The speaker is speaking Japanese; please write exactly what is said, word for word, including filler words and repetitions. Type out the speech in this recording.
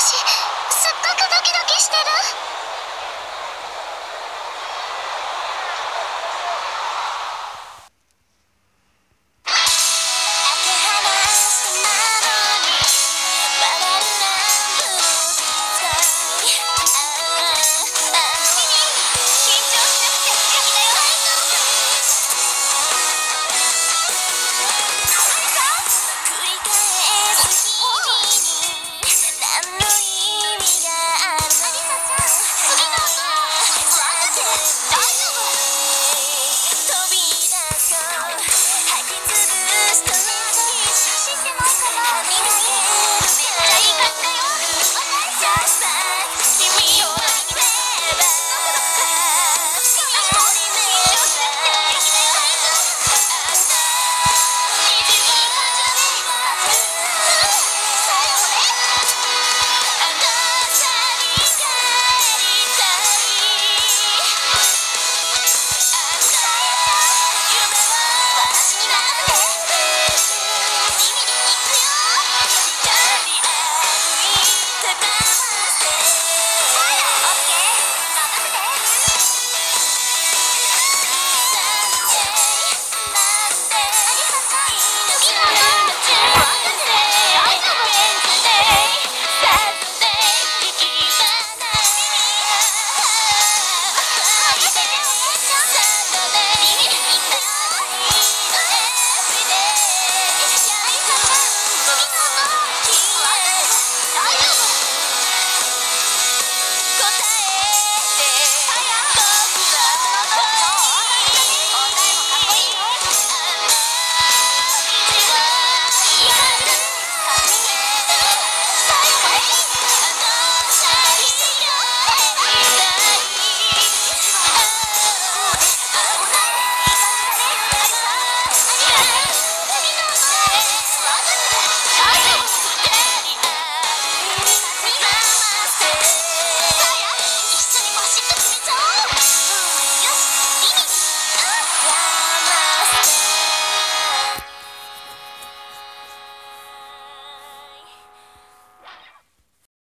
私すっごくドキドキしてる。